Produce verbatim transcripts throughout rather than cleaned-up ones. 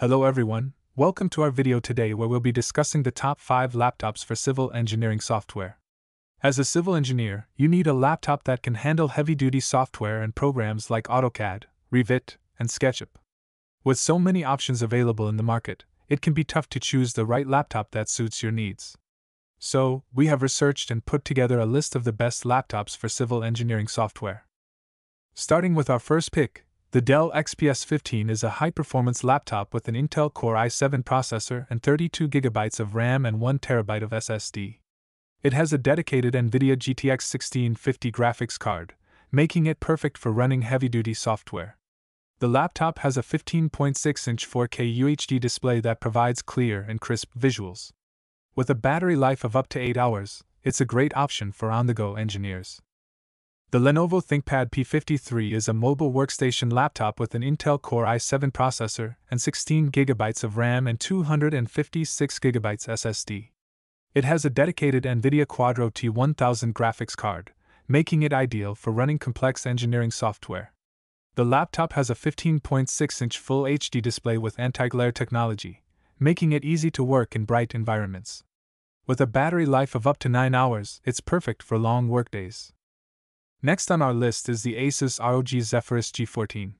Hello everyone, welcome to our video today where we'll be discussing the top five laptops for civil engineering software. As a civil engineer, you need a laptop that can handle heavy-duty software and programs like AutoCAD, Revit, and SketchUp. With so many options available in the market, it can be tough to choose the right laptop that suits your needs. So, we have researched and put together a list of the best laptops for civil engineering software. Starting with our first pick, the Dell X P S fifteen is a high-performance laptop with an Intel Core i seven processor and thirty-two gigabytes of RAM and one terabyte of S S D. It has a dedicated NVIDIA G T X sixteen fifty graphics card, making it perfect for running heavy-duty software. The laptop has a fifteen point six inch four K U H D display that provides clear and crisp visuals. With a battery life of up to eight hours, it's a great option for on-the-go engineers. The Lenovo ThinkPad P fifty-three is a mobile workstation laptop with an Intel Core i seven processor and sixteen gigabytes of RAM and two hundred fifty-six gigabytes S S D. It has a dedicated NVIDIA Quadro T one thousand graphics card, making it ideal for running complex engineering software. The laptop has a fifteen point six inch Full H D display with anti-glare technology, making it easy to work in bright environments. With a battery life of up to nine hours, it's perfect for long workdays. Next on our list is the Asus R O G Zephyrus G fourteen.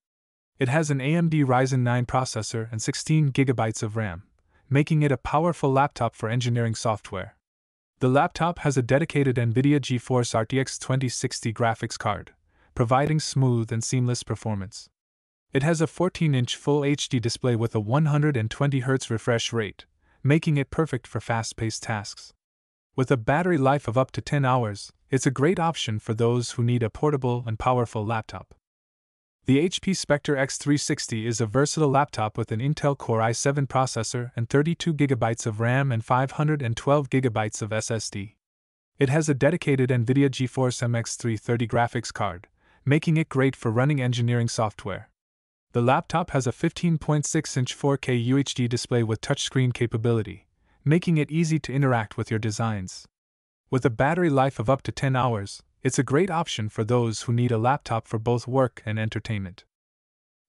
It has an A M D Ryzen nine processor and sixteen gigabytes of RAM, making it a powerful laptop for engineering software. The laptop has a dedicated NVIDIA GeForce R T X twenty sixty graphics card, providing smooth and seamless performance. It has a fourteen inch Full H D display with a one hundred twenty hertz refresh rate, making it perfect for fast-paced tasks. With a battery life of up to ten hours, it's a great option for those who need a portable and powerful laptop. The H P Spectre X three sixty is a versatile laptop with an Intel Core i seven processor and thirty-two gigabytes of RAM and five hundred twelve gigabytes of S S D. It has a dedicated NVIDIA GeForce M X three thirty graphics card, making it great for running engineering software. The laptop has a fifteen point six inch four K U H D display with touchscreen capability, making it easy to interact with your designs. With a battery life of up to ten hours, it's a great option for those who need a laptop for both work and entertainment.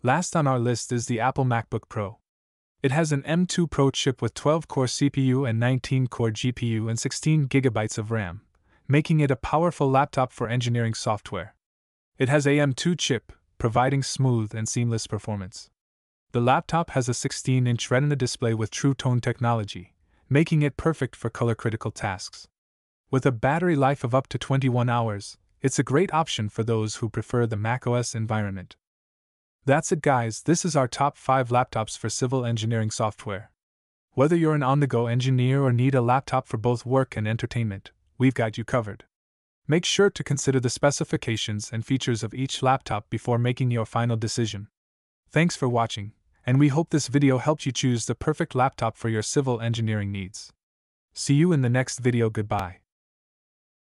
Last on our list is the Apple MacBook Pro. It has an M two Pro chip with twelve core C P U and nineteen core G P U and sixteen gigabytes of RAM, making it a powerful laptop for engineering software. It has a M two chip, providing smooth and seamless performance. The laptop has a sixteen inch Retina display with True Tone technology, making it perfect for color-critical tasks. With a battery life of up to twenty-one hours, it's a great option for those who prefer the macOS environment. That's it guys, this is our top five laptops for civil engineering software. Whether you're an on-the-go engineer or need a laptop for both work and entertainment, we've got you covered. Make sure to consider the specifications and features of each laptop before making your final decision. Thanks for watching, and we hope this video helped you choose the perfect laptop for your civil engineering needs. See you in the next video, goodbye.